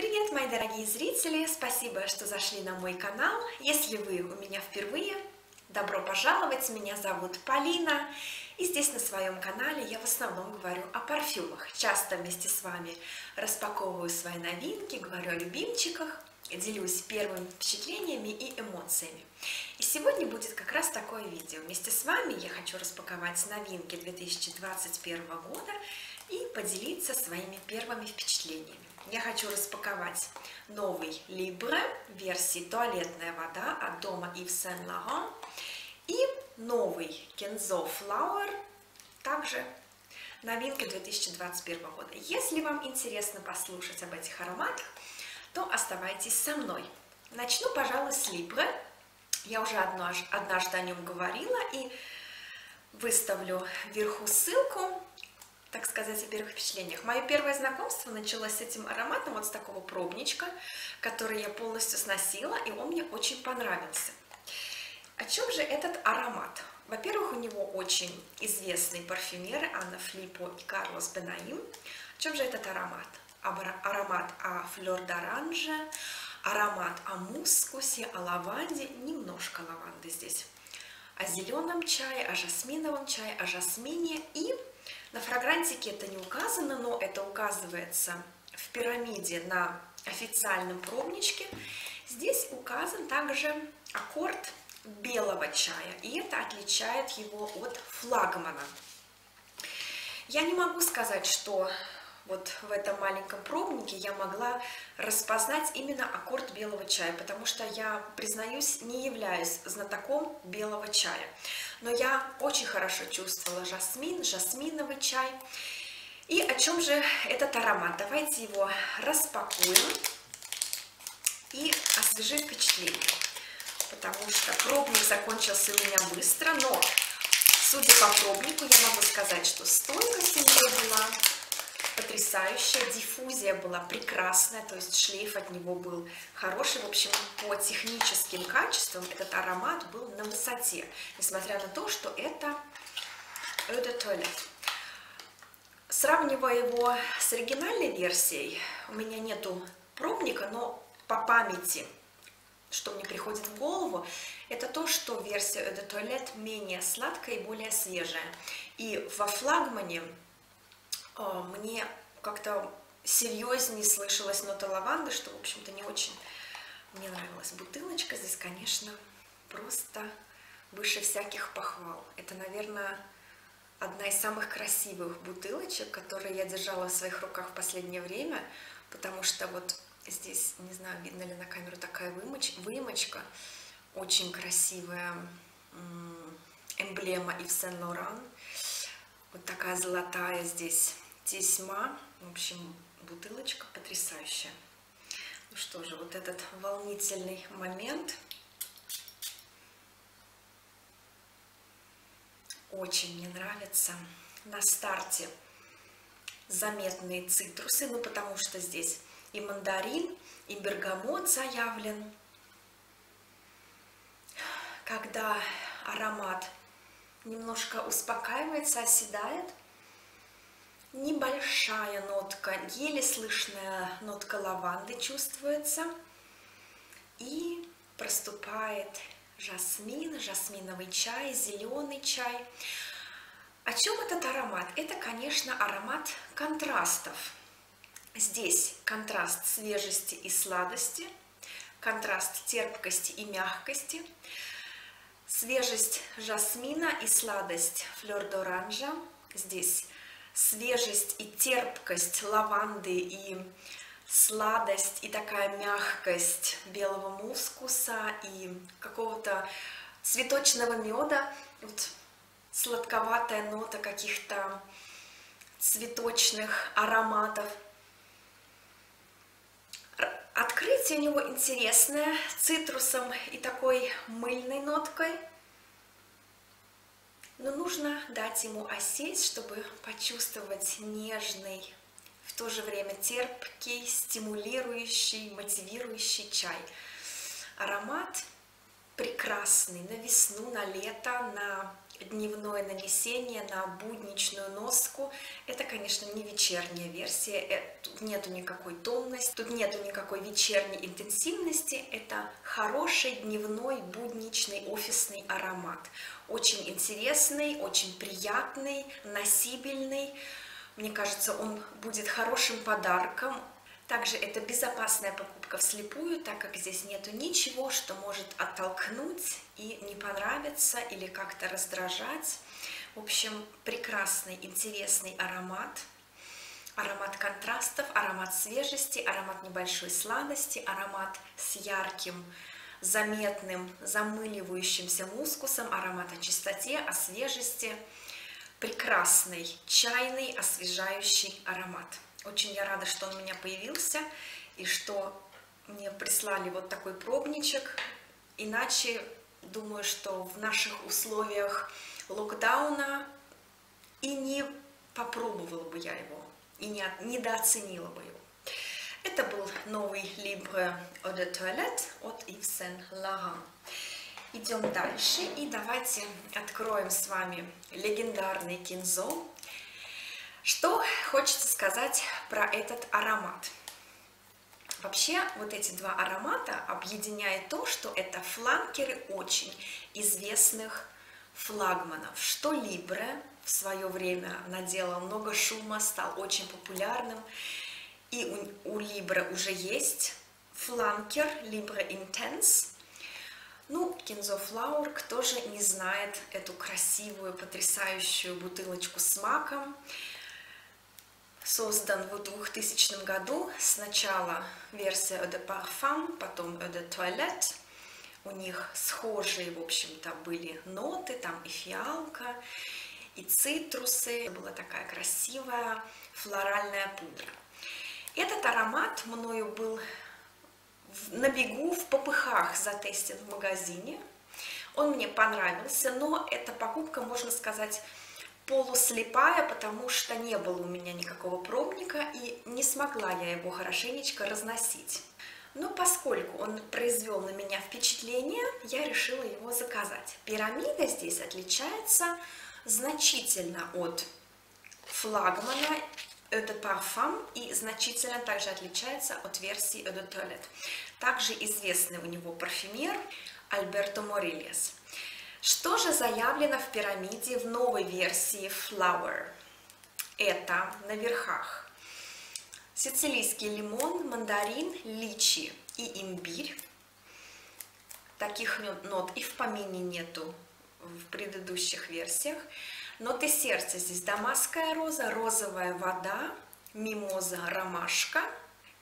Привет, мои дорогие зрители! Спасибо, что зашли на мой канал. Если вы у меня впервые, добро пожаловать! Меня зовут Полина, и здесь на своем канале я в основном говорю о парфюмах. Часто вместе с вами распаковываю свои новинки, говорю о любимчиках, делюсь первыми впечатлениями и эмоциями. И сегодня будет как раз такое видео. Вместе с вами я хочу распаковать новинки 2021 года и поделиться своими первыми впечатлениями. Я хочу распаковать новый Libre версии туалетная вода от дома Yves Saint Laurent и новый Kenzo Flower, также новинка 2021 года. Если вам интересно послушать об этих ароматах, то оставайтесь со мной. Начну, пожалуй, с Libre. Я уже однажды о нем говорила и выставлю вверху ссылку, так сказать, о первых впечатлениях. Мое первое знакомство началось с этим ароматом, вот с такого пробничка, который я полностью сносила, и он мне очень понравился. О чем же этот аромат? Во-первых, у него очень известные парфюмеры Анна Флиппо и Карлос Бенаим. О чем же этот аромат? Аромат о флёр-д'оранже, аромат о мускусе, о лаванде, немножко лаванды здесь, о зеленом чае, о жасминовом чае, о жасмине. И на фрагрантике это не указано, но это указывается в пирамиде на официальном пробничке. Здесь указан также аккорд белого чая, и это отличает его от флагмана. Я не могу сказать, что вот в этом маленьком пробнике я могла распознать именно аккорд белого чая, потому что я, признаюсь, не являюсь знатоком белого чая. Но я очень хорошо чувствовала жасмин, жасминовый чай. И о чем же этот аромат? Давайте его распакуем и освежим впечатление, потому что пробник закончился у меня быстро, но, судя по пробнику, я могу сказать, что стойкость у него была потрясающая, диффузия была прекрасная, то есть шлейф от него был хороший. В общем, по техническим качествам этот аромат был на высоте, несмотря на то, что это туалет. Сравнивая его с оригинальной версией, у меня нету пробника, но по памяти, что мне приходит в голову, это то, что версия Eau de Toilette менее сладкая и более свежая. И во флагмане мне как-то серьезнее слышалась нота лаванды, что, в общем-то, не очень мне нравилась. Бутылочка здесь, конечно, просто выше всяких похвал. Это, наверное, одна из самых красивых бутылочек, которые я держала в своих руках в последнее время, потому что вот здесь, не знаю, видно ли на камеру, такая выемочка, очень красивая эмблема Yves Saint Laurent. Вот такая золотая здесь тесьма. В общем, бутылочка потрясающая. Ну что же, вот этот волнительный момент очень мне нравится. На старте заметные цитрусы, ну потому что здесь и мандарин, и бергамот заявлен. Когда аромат немножко успокаивается, оседает, небольшая нотка, еле слышная нотка лаванды чувствуется, и проступает жасмин, жасминовый чай, зеленый чай. О чем этот аромат? Это, конечно, аромат контрастов. Здесь контраст свежести и сладости, контраст терпкости и мягкости, свежесть жасмина и сладость флёр-д'оранжа. Здесь свежесть и терпкость лаванды и сладость и такая мягкость белого мускуса и какого-то цветочного меда. Вот сладковатая нота каких-то цветочных ароматов. Открытие у него интересное, цитрусом и такой мыльной ноткой. Но нужно дать ему осесть, чтобы почувствовать нежный, в то же время терпкий, стимулирующий, мотивирующий чай. Аромат прекрасный на весну, на лето, на дневное нанесение, на будничную носку. Это, конечно, не вечерняя версия, тут нету никакой томности, тут нету никакой вечерней интенсивности, это хороший дневной будничный офисный аромат, очень интересный, очень приятный, носибельный, мне кажется, он будет хорошим подарком. Также это безопасная покупка вслепую, так как здесь нету ничего, что может оттолкнуть и не понравиться или как-то раздражать. В общем, прекрасный, интересный аромат. Аромат контрастов, аромат свежести, аромат небольшой сладости, аромат с ярким, заметным, замыливающимся мускусом, аромат о чистоте, о свежести. Прекрасный, чайный, освежающий аромат. Очень я рада, что он у меня появился и что мне прислали вот такой пробничек. Иначе, думаю, что в наших условиях локдауна и не попробовала бы я его, и недооценила бы его. Это был новый Libre Eau de Toilette от Yves Saint Laurent. Идем дальше и давайте откроем с вами легендарный Kenzo. Что хочется сказать про этот аромат? Вообще, вот эти два аромата объединяет то, что это фланкеры очень известных флагманов. Что Libre в свое время надело много шума, стал очень популярным. И у Libre уже есть фланкер Libre Intense. Ну, Kenzo Flower, кто же не знает эту красивую, потрясающую бутылочку с маком. Создан в 2000 году, сначала версия Eau de Parfum, потом Eau de Toilette. У них схожие, в общем-то, были ноты, там и фиалка, и цитрусы. Это была такая красивая флоральная пудра. Этот аромат мною был на бегу, в попыхах затестен в магазине. Он мне понравился, но эта покупка, можно сказать, полуслепая, потому что не было у меня никакого пробника и не смогла я его хорошенечко разносить. Но поскольку он произвел на меня впечатление, я решила его заказать. Пирамида здесь отличается значительно от флагмана Eau de Parfum и значительно также отличается от версии Eau de Toilette. Также известный у него парфюмер Альберто Морильес. Что же заявлено в пирамиде в новой версии Flower? Это на верхах сицилийский лимон, мандарин, личи и имбирь. Таких нот и в помине нету в предыдущих версиях. Ноты сердца здесь дамасская роза, розовая вода, мимоза, ромашка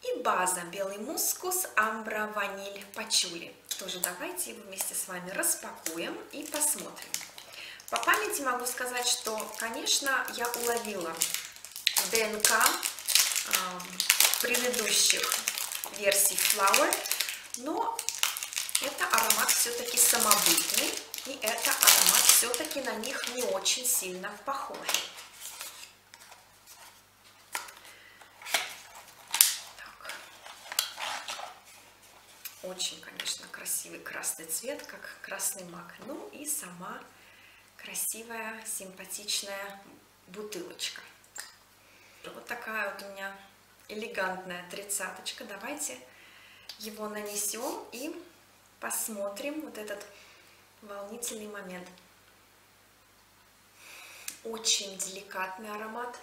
и база белый мускус, амбра, ваниль, пачули. Что же, давайте его вместе с вами распакуем и посмотрим. По памяти могу сказать, что, конечно, я уловила ДНК предыдущих версий Flower, но это аромат все-таки самобытный, и это аромат все-таки на них не очень сильно похож. Очень, конечно, красивый красный цвет, как красный мак. Ну и сама красивая, симпатичная бутылочка. Вот такая вот у меня элегантная тридцаточка. Давайте его нанесем и посмотрим вот этот волнительный момент. Очень деликатный аромат.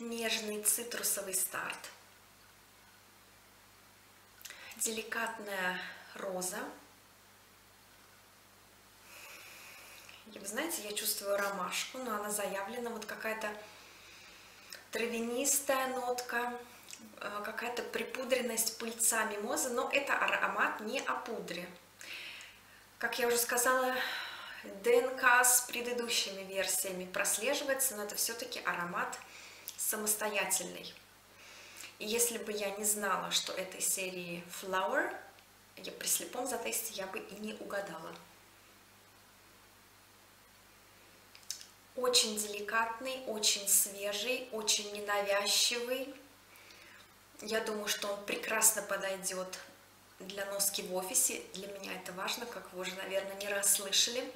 Нежный цитрусовый старт. Деликатная роза. И вы знаете, я чувствую ромашку, но она заявлена вот какая-то травянистая нотка, какая-то припудренность пыльца мимозы, но это аромат не о пудре. Как я уже сказала, ДНК с предыдущими версиями прослеживается, но это все-таки аромат самостоятельный. И если бы я не знала, что этой серии Flower, я при слепом затесте я бы и не угадала. Очень деликатный, очень свежий, очень ненавязчивый. Я думаю, что он прекрасно подойдет для носки в офисе. Для меня это важно, как вы уже, наверное, не раз слышали.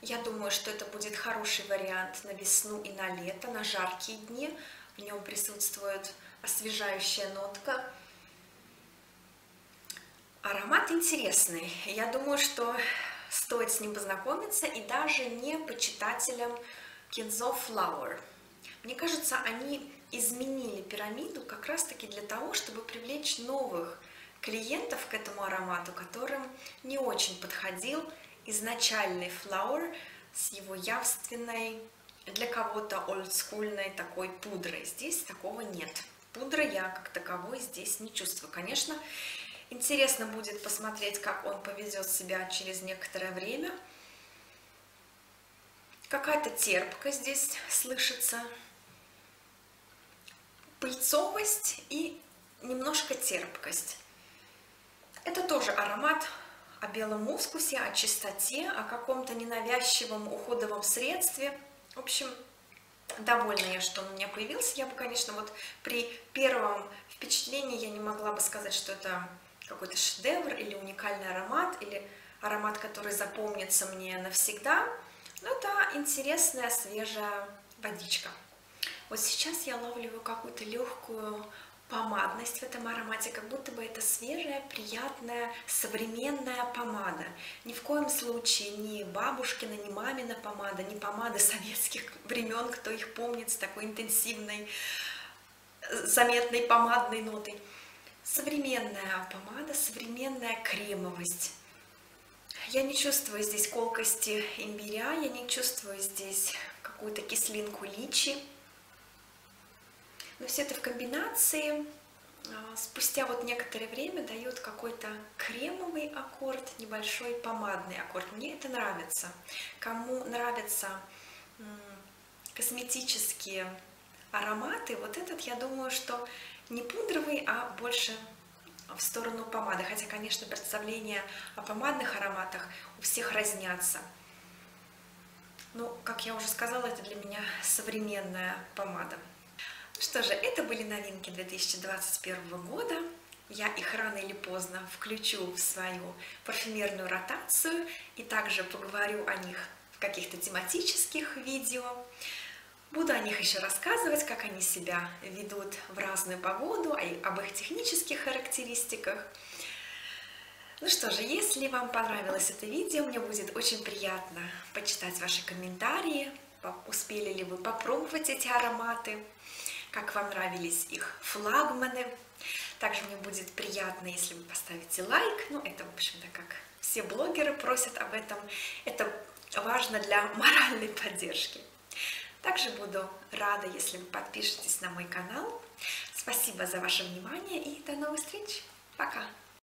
Я думаю, что это будет хороший вариант на весну и на лето, на жаркие дни. В нем присутствует освежающая нотка. Аромат интересный. Я думаю, что стоит с ним познакомиться, и даже не почитателям Kenzo Flower. Мне кажется, они изменили пирамиду как раз-таки для того, чтобы привлечь новых клиентов к этому аромату, которым не очень подходил изначальный Flower с его явственной, для кого-то олдскульной такой пудрой. Здесь такого нет. Пудры я как таковой здесь не чувствую. Конечно, интересно будет посмотреть, как он поведет себя через некоторое время. Какая-то терпкость здесь слышится, пыльцовость и немножко терпкость. Это тоже аромат о белом ускусе, о чистоте, о каком-то ненавязчивом уходовом средстве. В общем, довольна я, что он у меня появился. Я бы, конечно, вот при первом впечатлении я не могла бы сказать, что это какой-то шедевр или уникальный аромат, или аромат, который запомнится мне навсегда. Но это интересная свежая водичка. Вот сейчас я ловлю какую-то легкую помадность в этом аромате, как будто бы это свежая, приятная, современная помада. Ни в коем случае ни бабушкина, ни мамина помада, ни помада советских времен, кто их помнит, с такой интенсивной, заметной помадной нотой. Современная помада, современная кремовость. Я не чувствую здесь колкости имбиря, я не чувствую здесь какую-то кислинку личи. Но все это в комбинации спустя вот некоторое время дает какой-то кремовый аккорд, небольшой помадный аккорд. Мне это нравится. Кому нравятся косметические ароматы, вот этот, я думаю, что не пудровый, а больше в сторону помады. Хотя, конечно, представления о помадных ароматах у всех разнятся. Но, как я уже сказала, это для меня современная помада. Что же, это были новинки 2021 года. Я их рано или поздно включу в свою парфюмерную ротацию и также поговорю о них в каких-то тематических видео. Буду о них еще рассказывать, как они себя ведут в разную погоду, и об их технических характеристиках. Ну что же, если вам понравилось это видео, мне будет очень приятно почитать ваши комментарии, успели ли вы попробовать эти ароматы, как вам нравились их флагманы. Также мне будет приятно, если вы поставите лайк. Ну, это, в общем-то, как все блогеры просят об этом. Это важно для моральной поддержки. Также буду рада, если вы подпишетесь на мой канал. Спасибо за ваше внимание и до новых встреч. Пока!